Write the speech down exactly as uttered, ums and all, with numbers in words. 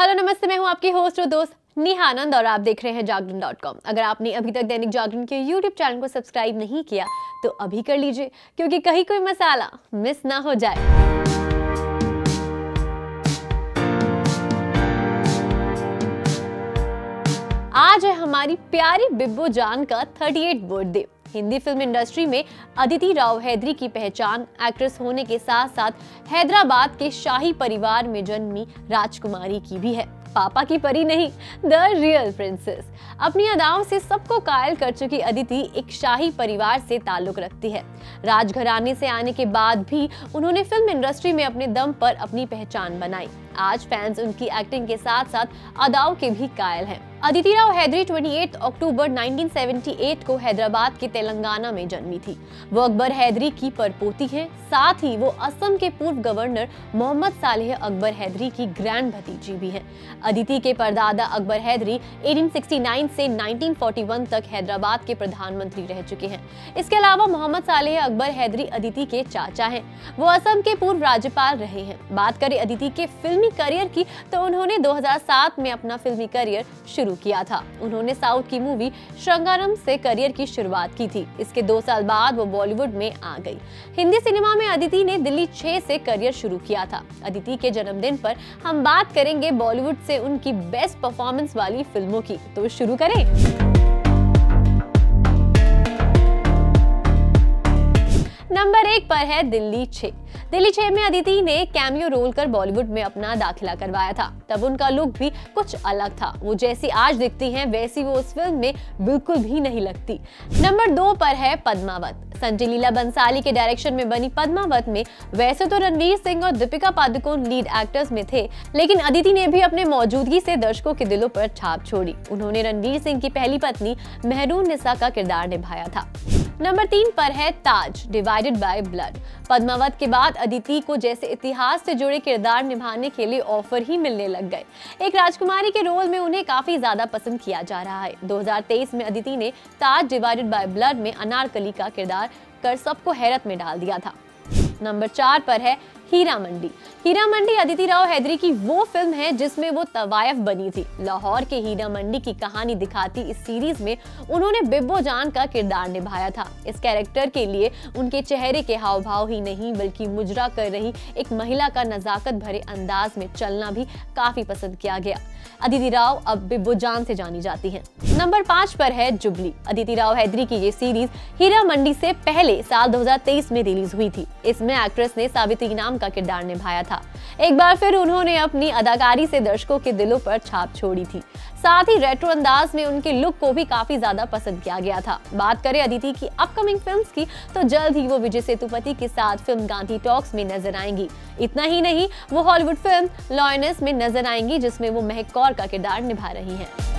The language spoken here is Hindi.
हेलो नमस्ते, मैं हूं आपकी होस्ट और दोस्त नेहानंद और आप देख रहे हैं जागरण डॉट कॉम। अगर आपने अभी तक दैनिक जागरण के यूट्यूब चैनल को सब्सक्राइब नहीं किया तो अभी कर लीजिए, क्योंकि कहीं कोई मसाला मिस ना हो जाए। आज है हमारी प्यारी बिब्बोजान का अड़तीसवां बर्थडे। हिंदी फिल्म इंडस्ट्री में अदिति राव हैदरी की पहचान एक्ट्रेस होने के साथ साथ हैदराबाद के शाही परिवार में जन्मी राजकुमारी की भी है। पापा की परी नहीं, द रियल प्रिंसेस। अपनी अदाओं से सबको कायल कर चुकी अदिति एक शाही परिवार से ताल्लुक रखती है। राजघराने से आने के बाद भी उन्होंने फिल्म इंडस्ट्री में अपने दम पर अपनी पहचान बनाई। आज फैंस उनकी एक्टिंग के साथ साथ अदाओं के भी कायल हैं। अदिति राव हैदरी अट्ठाईस अक्टूबर उन्नीस सौ अठहत्तर को हैदराबाद के तेलंगाना में जन्मी थी। वो अकबर हैदरी की परपोती हैं, साथ ही वो असम के पूर्व गवर्नर मोहम्मद सालेह अकबर हैदरी की ग्रैंड भतीजी भी हैं। अदिति के परदादा अकबर हैदरी अठारह सौ उनहत्तर से उन्नीस सौ इकतालीस तक हैदराबाद के प्रधानमंत्री रह चुके हैं। इसके अलावा मोहम्मद सालेह अकबर हैदरी अदिति के चाचा हैं। वो असम के पूर्व राज्यपाल रहे हैं। बात करें अदिति के फिल्मी करियर की तो उन्होंने दो हज़ार सात में अपना फिल्मी करियर शुरू किया था। उन्होंने साउथ की मूवी श्रंगारम से करियर की शुरुआत की थी। इसके दो साल बाद वो बॉलीवुड में आ गई। हिंदी सिनेमा में अदिति ने दिल्ली छह से करियर शुरू किया था। अदिति के जन्मदिन पर हम बात करेंगे बॉलीवुड से उनकी बेस्ट परफॉर्मेंस वाली फिल्मों की, तो शुरू करें। नंबर एक पर है दिल्ली छह। दिल्ली छह में अदिति ने कैमियो रोल कर बॉलीवुड में अपना दाखिला करवाया था। तब उनका लुक भी कुछ अलग था। वो जैसी आज दिखती हैं वैसी वो उस फिल्म में बिल्कुल भी नहीं लगती। नंबर दो पर है पद्मावत। संजय लीला बंसाली के डायरेक्शन में बनी पद्मावत में वैसे तो रणवीर सिंह और दीपिका पादुकोण लीड एक्टर्स में थे, लेकिन अदिति ने भी अपने मौजूदगी से दर्शकों के दिलों पर छाप छोड़ी। उन्होंने रणवीर सिंह की पहली पत्नी मेहरून निशा का किरदार निभाया था। नंबर तीन पर है Taj divided by blood. Padmaavat के बाद अदिति को जैसे इतिहास से जुड़े किरदार निभाने के लिए ऑफर ही मिलने लग गए। एक राजकुमारी के रोल में उन्हें काफी ज्यादा पसंद किया जा रहा है। दो हज़ार तेईस में अदिति ने ताज डिवाइडेड बाय ब्लड में अनारकली का किरदार कर सबको हैरत में डाल दिया था। नंबर चार पर है हीरा मंडी। हीरा मंडी अदिति राव हैदरी की वो फिल्म है जिसमें वो तवायफ बनी थी। लाहौर के हीरा मंडी की कहानी दिखाती इस सीरीज में उन्होंने बिब्बोजान का किरदार निभाया था। इस कैरेक्टर के लिए उनके चेहरे के हाव भाव ही नहीं बल्कि मुजरा कर रही एक महिला का नजाकत भरे अंदाज में चलना भी काफी पसंद किया गया। अदिति राव अब बिब्बोजान से जानी जाती है। नंबर पाँच पर है जुबली। अदिति राव हैदरी की ये सीरीज हीरा मंडी से पहले साल दो हज़ार तेईस में रिलीज हुई थी। इसमें एक्ट्रेस ने सावित्री नाम का किरदार निभाया था। एक बार फिर उन्होंने अपनी अदाकारी से दर्शकों के दिलों पर छाप छोड़ी थी। साथ ही रेट्रो अंदाज में उनके लुक को भी काफी ज्यादा पसंद किया गया था। बात करें अदिति की अपकमिंग फिल्म्स की तो जल्द ही वो विजय सेतुपति के साथ फिल्म गांठी टॉक्स में नजर आएंगी। इतना ही नहीं, वो हॉलीवुड फिल्म लायनेस में नजर आएंगी जिसमें वो मेहकौर का किरदार निभा रही है।